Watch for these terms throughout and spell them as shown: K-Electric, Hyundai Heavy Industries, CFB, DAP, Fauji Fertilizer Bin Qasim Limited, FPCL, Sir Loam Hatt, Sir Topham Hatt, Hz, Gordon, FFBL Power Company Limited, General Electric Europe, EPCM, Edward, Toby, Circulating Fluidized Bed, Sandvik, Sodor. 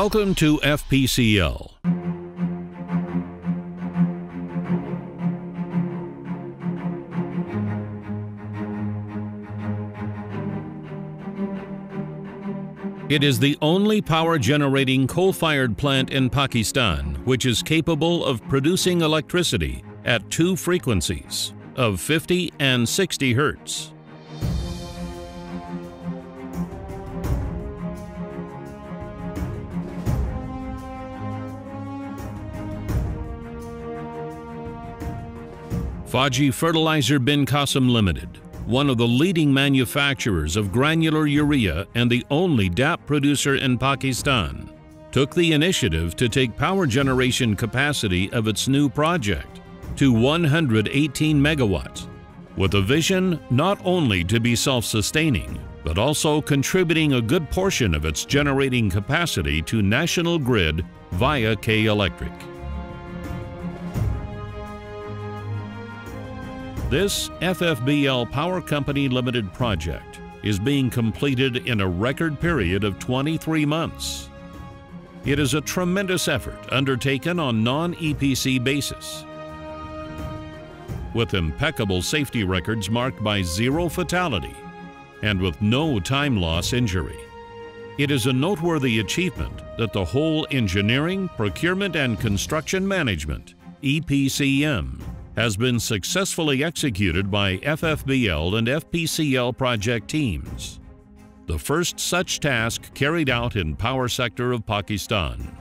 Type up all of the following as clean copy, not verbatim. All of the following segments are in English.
Welcome to FPCL. It is the only power-generating coal-fired plant in Pakistan which is capable of producing electricity at two frequencies of 50 and 60 Hz. Fauji Fertilizer Bin Qasim Limited, one of the leading manufacturers of granular urea and the only DAP producer in Pakistan, took the initiative to take power generation capacity of its new project to 118 megawatts, with a vision not only to be self-sustaining, but also contributing a good portion of its generating capacity to national grid via K-Electric. This FFBL Power Company Limited project is being completed in a record period of 23 months. It is a tremendous effort undertaken on non-EPC basis, with impeccable safety records marked by zero fatality and with no time loss injury. It is a noteworthy achievement that the whole engineering, procurement and construction management, EPCM, has been successfully executed by FFBL and FPCL project teams, the first such task carried out in power sector of Pakistan.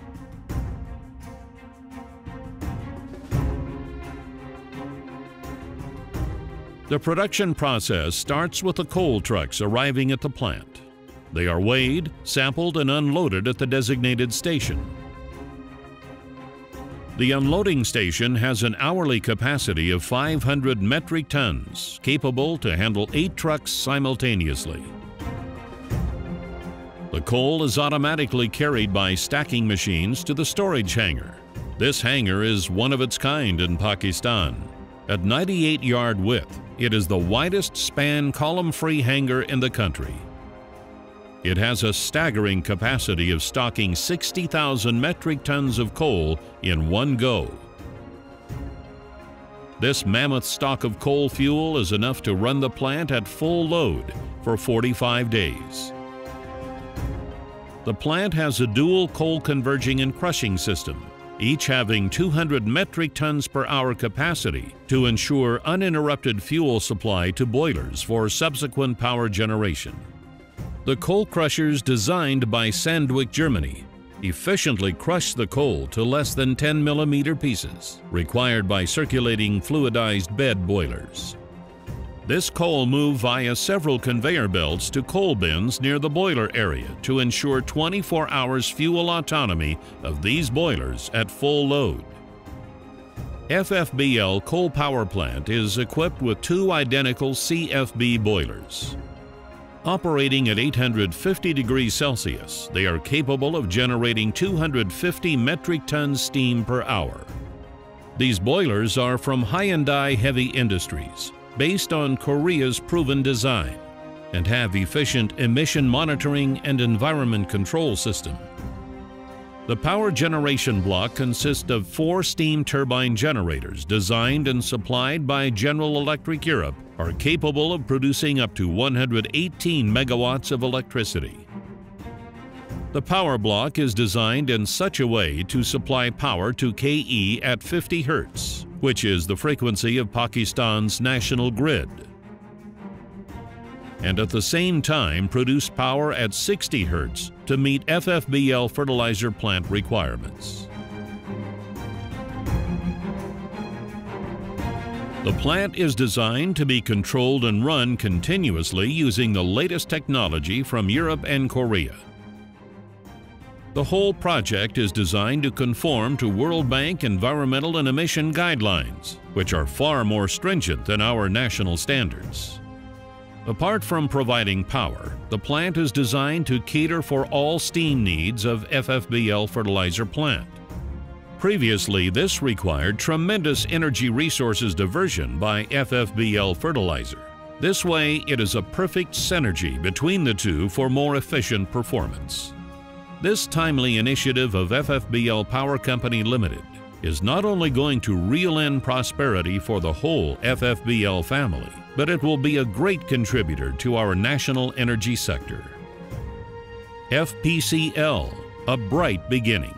The production process starts with the coal trucks arriving at the plant. They are weighed, sampled and unloaded at the designated station. The unloading station has an hourly capacity of 500 metric tons, capable to handle 8 trucks simultaneously. The coal is automatically carried by stacking machines to the storage hangar. This hangar is one of its kind in Pakistan. At 98-yard width, it is the widest span column-free hangar in the country. It has a staggering capacity of stocking 60,000 metric tons of coal in one go. This mammoth stock of coal fuel is enough to run the plant at full load for 45 days. The plant has a dual coal converging and crushing system, each having 200 metric tons per hour capacity to ensure uninterrupted fuel supply to boilers for subsequent power generation. The coal crushers designed by Sandvik, Germany, efficiently crush the coal to less than 10 millimeter pieces required by circulating fluidized bed boilers. This coal moved via several conveyor belts to coal bins near the boiler area to ensure 24 hours fuel autonomy of these boilers at full load. FFBL Coal Power Plant is equipped with two identical CFB boilers. Operating at 850 degrees Celsius, they are capable of generating 250 metric tons steam per hour. These boilers are from Hyundai Heavy Industries, based on Korea's proven design, and have efficient emission monitoring and environment control system. The power generation block consists of 4 steam turbine generators designed and supplied by General Electric Europe, are capable of producing up to 118 megawatts of electricity. The power block is designed in such a way to supply power to KE at 50 Hz, which is the frequency of Pakistan's national grid, and at the same time produce power at 60 Hz to meet FFBL fertilizer plant requirements. The plant is designed to be controlled and run continuously using the latest technology from Europe and Korea. The whole project is designed to conform to World Bank environmental and emission guidelines, which are far more stringent than our national standards. Apart from providing power, the plant is designed to cater for all steam needs of FFBL fertilizer plant. Previously, this required tremendous energy resources diversion by FFBL Fertilizer. This way, it is a perfect synergy between the two for more efficient performance. This timely initiative of FFBL Power Company Limited is not only going to reel in prosperity for the whole FFBL family, but it will be a great contributor to our national energy sector. FPCL, a bright beginning.